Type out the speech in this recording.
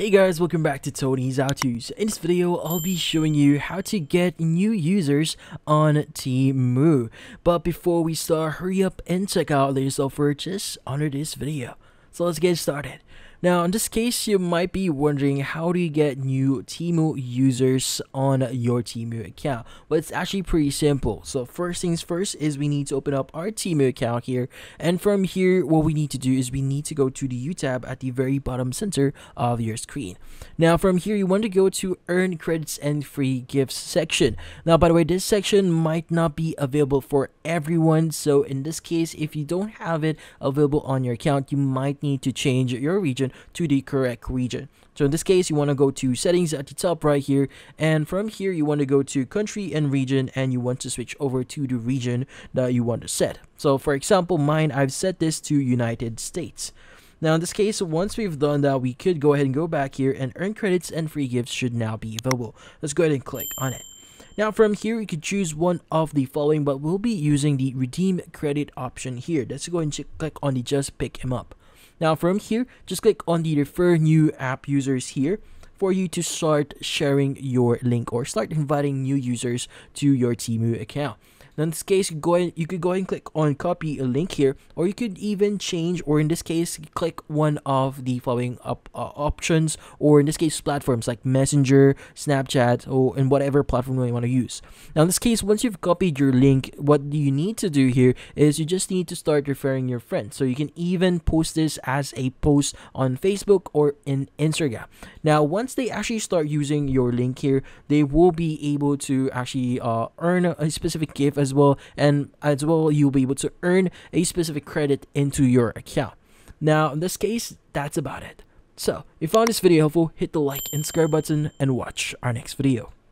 Hey guys, welcome back to Tony's How To's. In this video, I'll be showing you how to get new users on Temu. But before we start, hurry up and check out the latest offer just under this video. So let's get started. Now, in this case, you might be wondering, how do you get new Temu users on your Temu account? Well, it's actually pretty simple. So first things first is we need to open up our Temu account here. And from here, what we need to do is we need to go to the U tab at the very bottom center of your screen. Now, from here, you want to go to Earn Credits and Free Gifts section. Now, by the way, this section might not be available for everyone. So in this case, if you don't have it available on your account, you might need to change your region to the correct region. So in this case, you want to go to settings at the top right here, and from here you want to go to country and region, and you want to switch over to the region that you want to set. So for example, mine, I've set this to United States. Now in this case, once we've done that, we could go ahead and go back here, and earn credits and free gifts should now be available. Let's go ahead and click on it. Now from here, you could choose one of the following, but we'll be using the redeem credit option here. Let's go ahead and click on the just pick him up. Now from here, just click on the refer new app users here for you to start sharing your link or start inviting new users to your Temu account. Now in this case, you could go ahead and click on copy a link here, or you could even change, or in this case, click one of the following options, or in this case, platforms like Messenger, Snapchat, or in whatever platform you want to use. Now in this case, once you've copied your link, what you need to do here is you just need to start referring your friends. So you can even post this as a post on Facebook or in Instagram. Now once they actually start using your link here, they will be able to actually earn a specific gift as well, and as well you'll be able to earn a specific credit into your account. Now in this case, that's about it. So if you found this video helpful, hit the like and subscribe button and watch our next video.